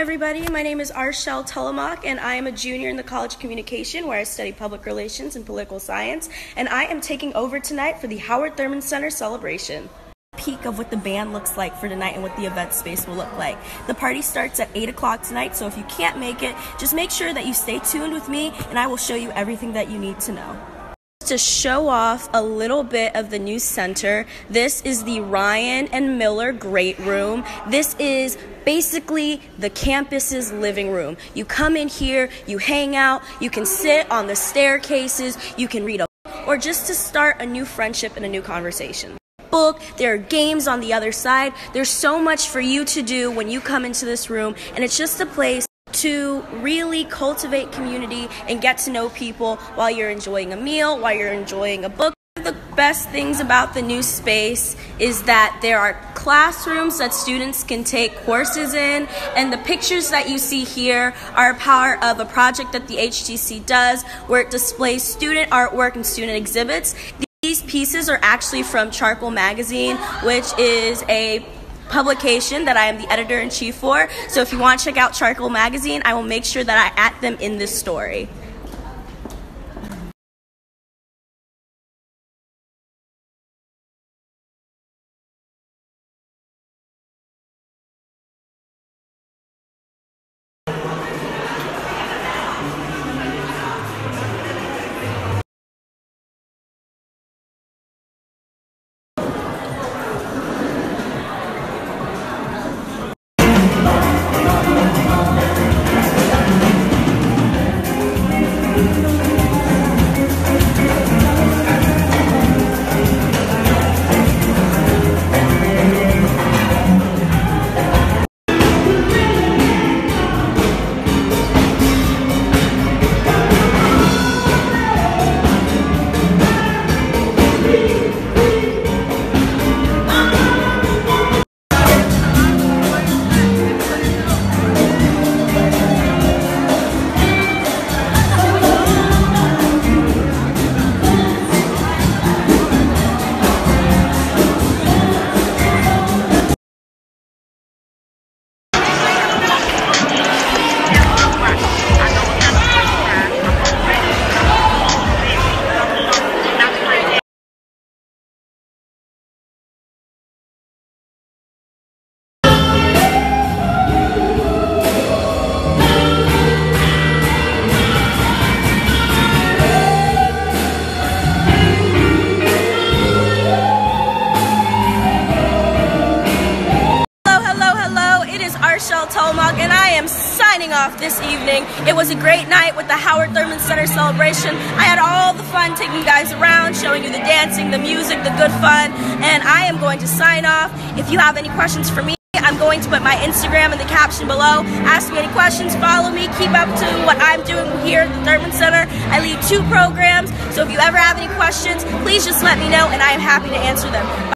everybody. My name is Archelle Thelemaque, and I am a junior in the College of Communication, where I study public relations and political science, and I am taking over tonight for the Howard Thurman Center celebration. Peek of what the band looks like for tonight and what the event space will look like. The party starts at 8 o'clock tonight, so if you can't make it, just make sure that you stay tuned with me, and I will show you everything that you need to know. To show off a little bit of the new center, this is the Ryan and Miller Great Room. This is basically the campus's living room. You come in here, you hang out, you can sit on the staircases, you can read a book, or just to start a new friendship and a new conversation. There are games on the other side. There's so much for you to do when you come into this room, and it's just a place to really cultivate community and get to know people while you're enjoying a meal, while you're enjoying a book. One of the best things about the new space is that there are classrooms that students can take courses in, and the pictures that you see here are a part of a project that the HTC does where it displays student artwork and student exhibits. These pieces are actually from Charcoal Magazine, which is a publication that I am the editor-in-chief for, so if you want to check out Charcoal Magazine, I will make sure that I add them in this story. And I am signing off this evening. It was a great night with the Howard Thurman Center celebration. I had all the fun taking you guys around, showing you the dancing, the music, the good fun, and I am going to sign off. If you have any questions for me, I'm going to put my Instagram in the caption below. Ask me any questions, follow me, keep up to what I'm doing here at the Thurman Center. I lead 2 programs, so if you ever have any questions, please just let me know and I am happy to answer them.